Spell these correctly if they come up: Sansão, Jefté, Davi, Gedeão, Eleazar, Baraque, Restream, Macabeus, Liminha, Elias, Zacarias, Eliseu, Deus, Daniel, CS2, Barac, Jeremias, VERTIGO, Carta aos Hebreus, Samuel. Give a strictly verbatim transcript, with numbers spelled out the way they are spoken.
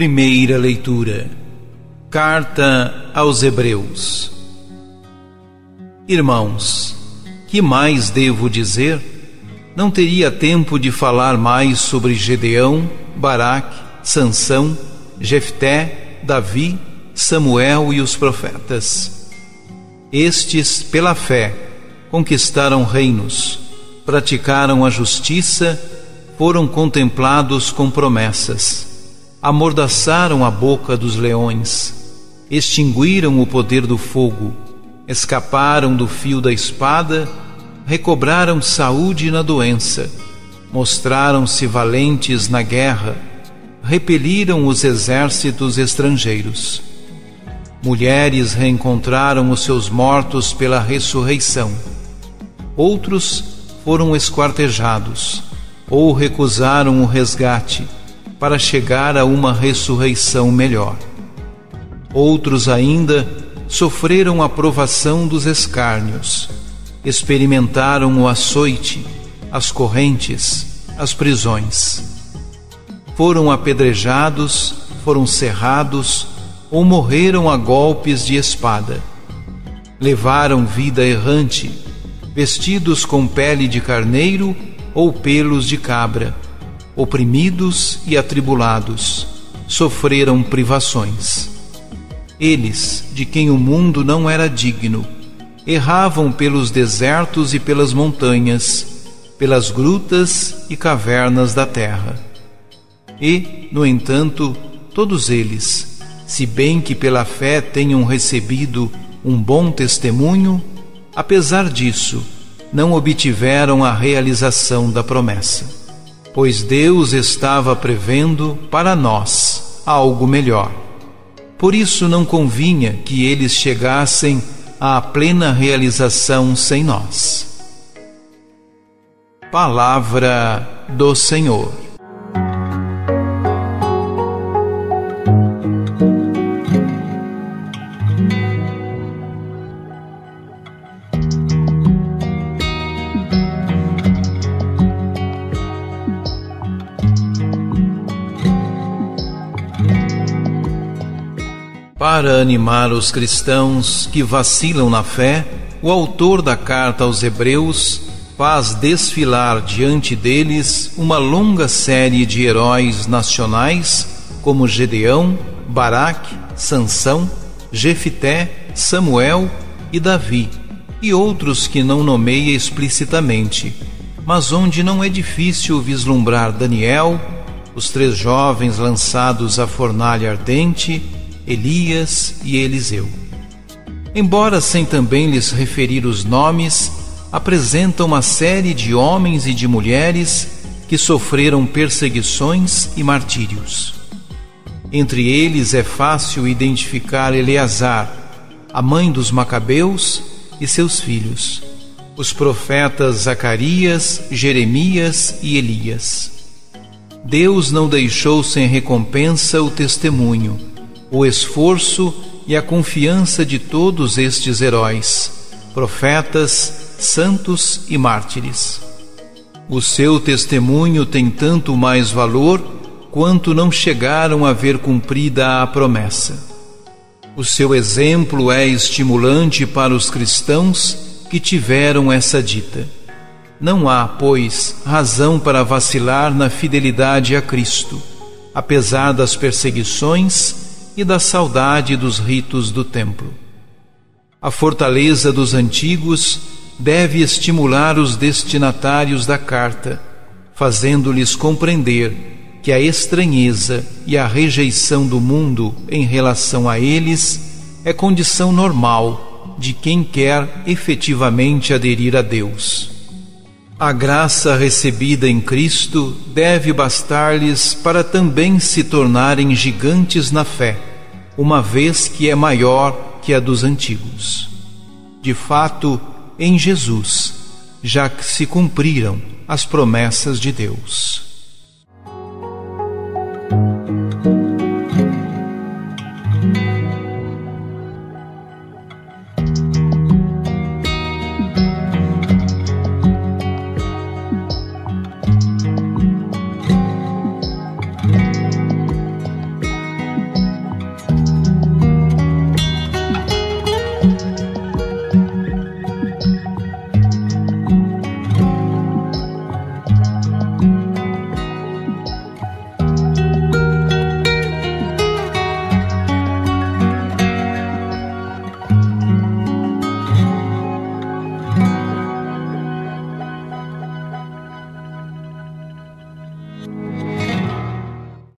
Primeira leitura. Carta aos Hebreus. Irmãos, que mais devo dizer? Não teria tempo de falar mais sobre Gedeão, Barac, Sansão, Jefté, Davi, Samuel e os profetas. Estes, pela fé, conquistaram reinos, praticaram a justiça, foram contemplados com promessas. Amordaçaram a boca dos leões, extinguiram o poder do fogo, escaparam do fio da espada, recobraram saúde na doença, mostraram-se valentes na guerra, repeliram os exércitos estrangeiros. Mulheres reencontraram os seus mortos pela ressurreição. Outros foram esquartejados ou recusaram o resgate, para chegar a uma ressurreição melhor. Outros ainda sofreram a provação dos escárnios, experimentaram o açoite, as correntes, as prisões. Foram apedrejados, foram cerrados ou morreram a golpes de espada. Levaram vida errante, vestidos com pele de carneiro ou pelos de cabra. Oprimidos e atribulados, sofreram privações. Eles, de quem o mundo não era digno, erravam pelos desertos e pelas montanhas, pelas grutas e cavernas da terra. E, no entanto, todos eles, se bem que pela fé tenham recebido um bom testemunho, apesar disso, não obtiveram a realização da promessa. Pois Deus estava prevendo para nós algo melhor. Por isso não convinha que eles chegassem à plena realização sem nós. Palavra do Senhor. Para animar os cristãos que vacilam na fé, o autor da Carta aos Hebreus faz desfilar diante deles uma longa série de heróis nacionais como Gedeão, Baraque, Sansão, Jefté, Samuel e Davi, e outros que não nomeia explicitamente, mas onde não é difícil vislumbrar Daniel, os três jovens lançados à fornalha ardente, Elias e Eliseu. Embora sem também lhes referir os nomes, apresenta uma série de homens e de mulheres que sofreram perseguições e martírios. Entre eles é fácil identificar Eleazar, a mãe dos Macabeus, e seus filhos, os profetas Zacarias, Jeremias e Elias. Deus não deixou sem recompensa o testemunho, o esforço e a confiança de todos estes heróis, profetas, santos e mártires. O seu testemunho tem tanto mais valor quanto não chegaram a ver cumprida a promessa. O seu exemplo é estimulante para os cristãos que tiveram essa dita. Não há, pois, razão para vacilar na fidelidade a Cristo, apesar das perseguições e da saudade dos ritos do templo. A fortaleza dos antigos deve estimular os destinatários da carta, fazendo-lhes compreender que a estranheza e a rejeição do mundo em relação a eles é condição normal de quem quer efetivamente aderir a Deus. A graça recebida em Cristo deve bastar-lhes para também se tornarem gigantes na fé, uma vez que é maior que a dos antigos. De fato, em Jesus, já que se cumpriram as promessas de Deus.